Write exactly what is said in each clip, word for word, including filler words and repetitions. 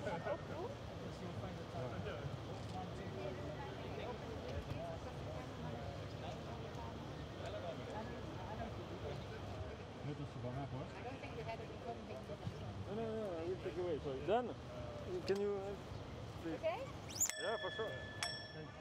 I don't think the head will become big. No, no, no, I will take away. So, Dan, can you... Please? Okay? Yeah, for sure. Thanks.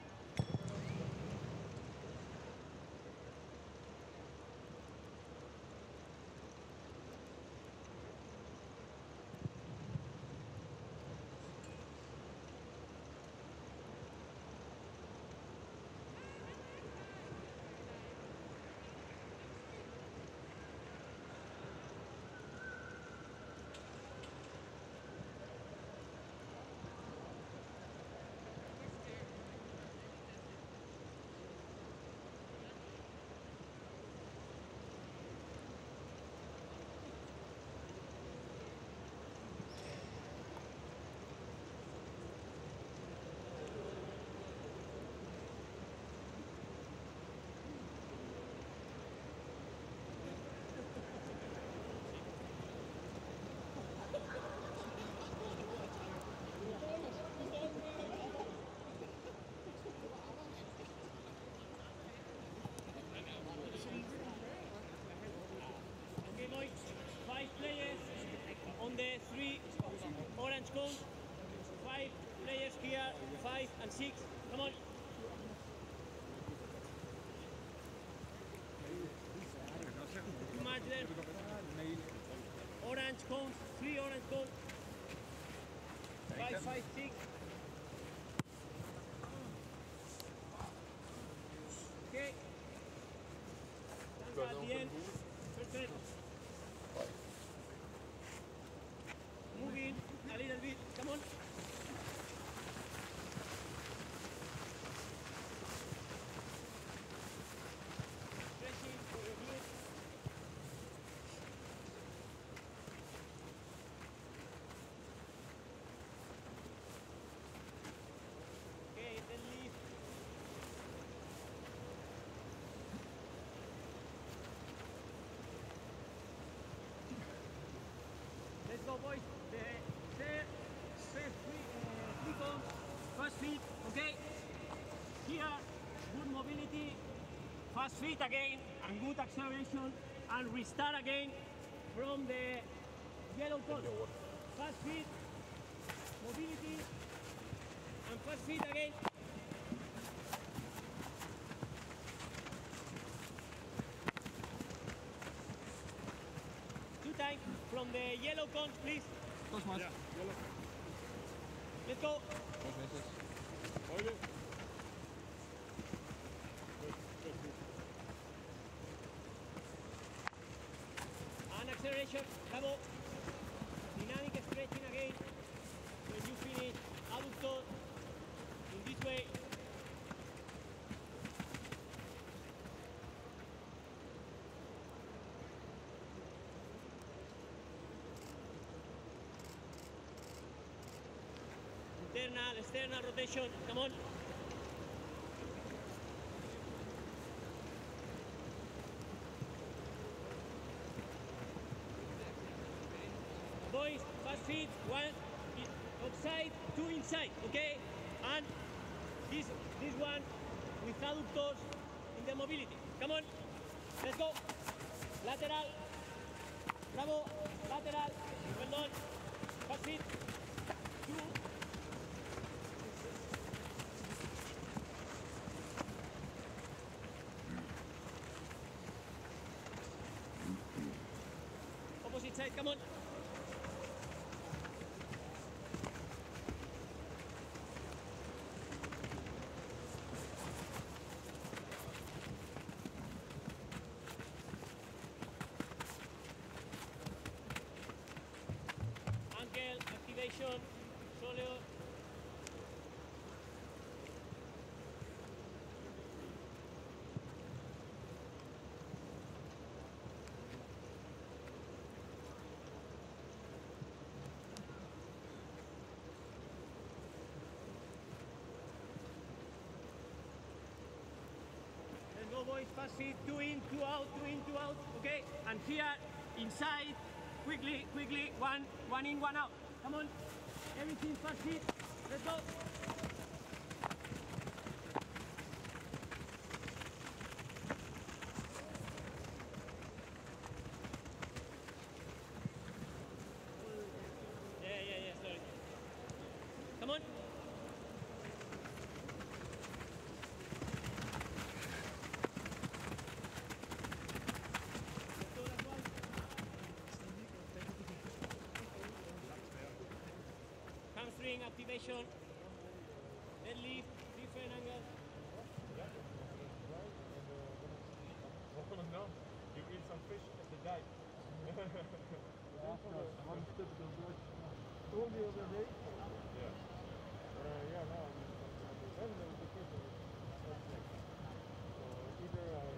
Five players on the three orange cone. Five players here, five and six. Come on. You match them. Orange cone, three orange cone. Five, five, six. Okay. Stand at the end. Perfect. Moving a little bit, come on. Stretching for your knees. Okay, then leave. Let's go, boys. The third, first three, uh, three cones, fast feet, okay? Here, good mobility, fast feet again, and good acceleration, and restart again from the yellow cone. Fast feet, mobility, and fast feet again. Two times from the yellow cones, please. Dos más. Yeah. Let's go. Dos veces. Muy bien. And acceleration. Bravo. Dynamic stretching again. When you finish, adductor in this way. Internal, external rotation, come on. Boys, fast feet, one outside, two inside, okay? And this this one with adductors in the mobility. Come on, let's go. Lateral, bravo, lateral, well done. Fast feet, two. Side, come on. Ankle activation, soleo. Go boys, fast feet, two in, two out, two in, two out, okay? And here, inside, quickly, quickly, one, one in, one out. Come on, Every team first hit. Let's go. Yeah, yeah, yeah, sorry. Come on. Hamstring activation, deadlift, different angle. No, you eat some fish at the dive. One step to do the other day. Yeah. Uh, yeah, no, I'm not the people. So either I...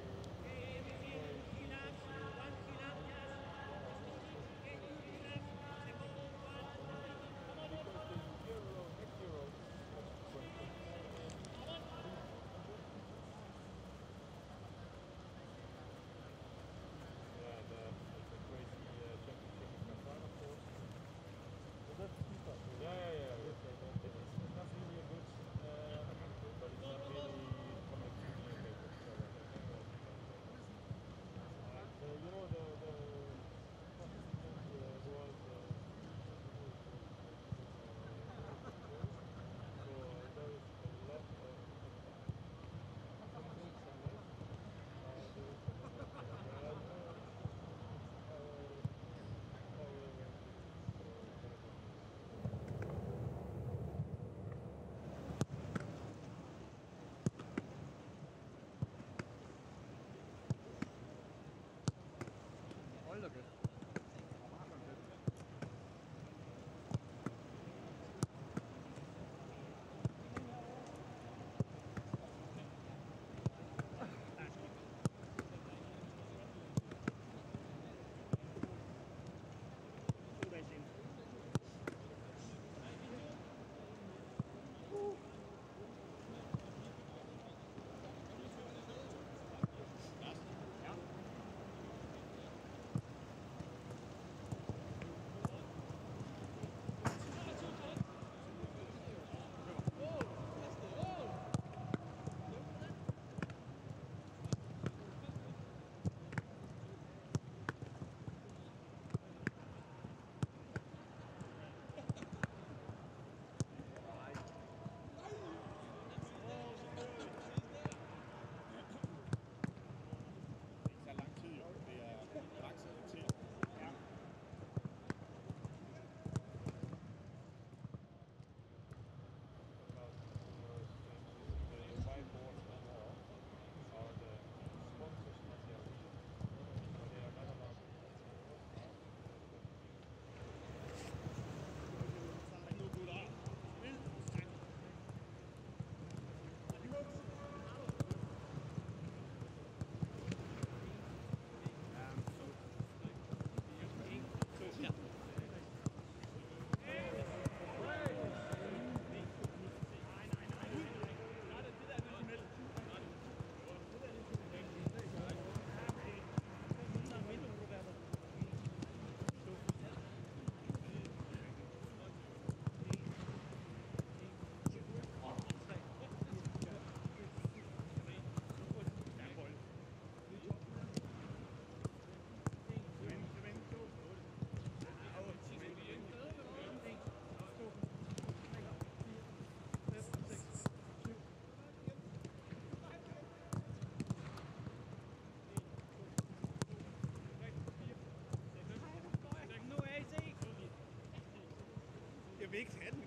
Jeg vil ikke have den.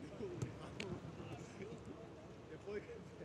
Jeg prøver ikke. Thank you.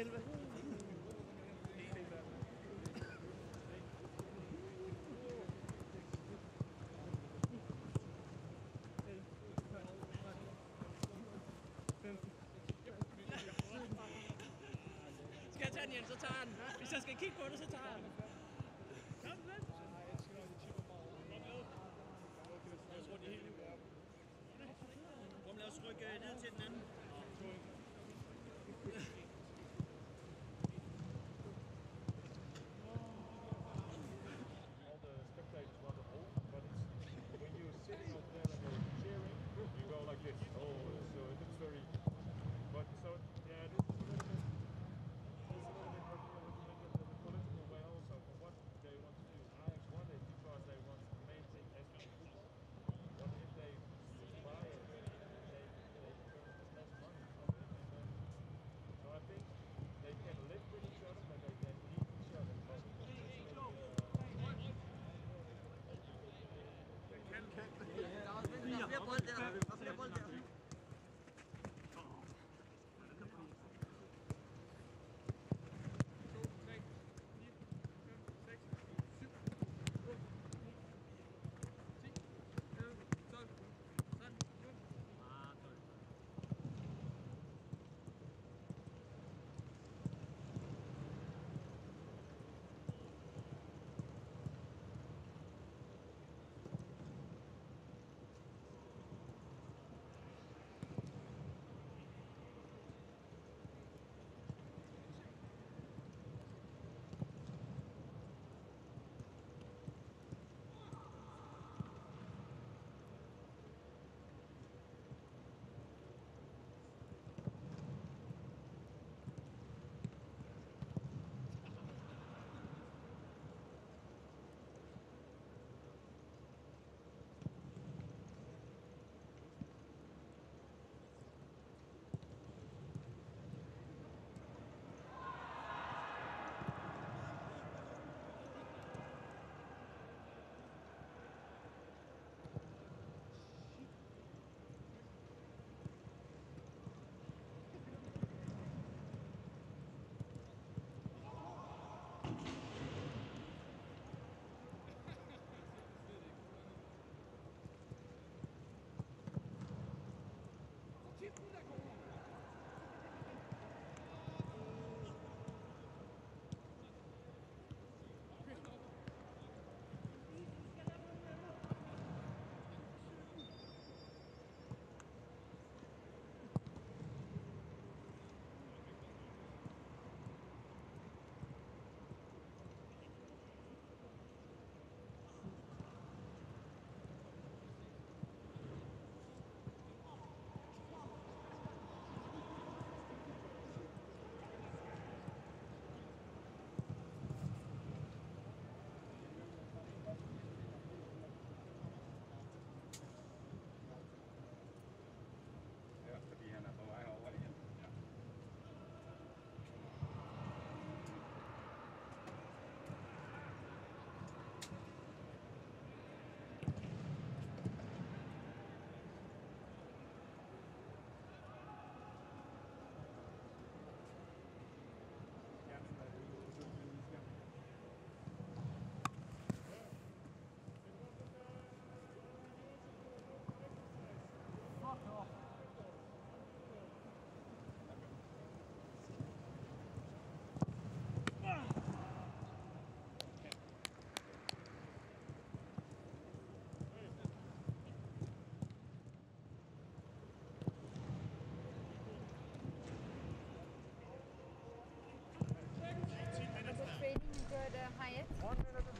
el... Skal jeg tage den, Jens, så tager den. Hvis jeg skal kigge på det, så tager den. Kom, vent! Lad os rundt i hele livet. Kom, lad os rykke ned til den anden. All the spectators want to hold, but it's, when you're sitting up there and you're cheering, you go like this. Oh, so it looks very... But so, yeah, this is a little bit, this is a little bit what you want to make it in a political way also, for what they want to do. Ajax won it because they want the main thing as to football. What if they buy it, they get less money from it. So I think they can live with each other, but they can eat each other. They can catch the heat. One minute is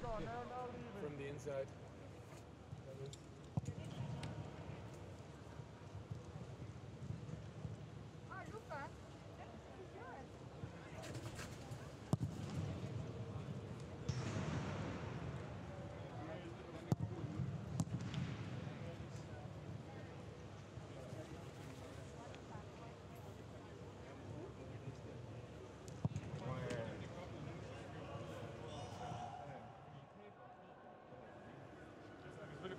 gone, yeah. Now, now leave it. From the inside. Ah, oh, Luca, that's pretty good.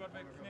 Godt væk.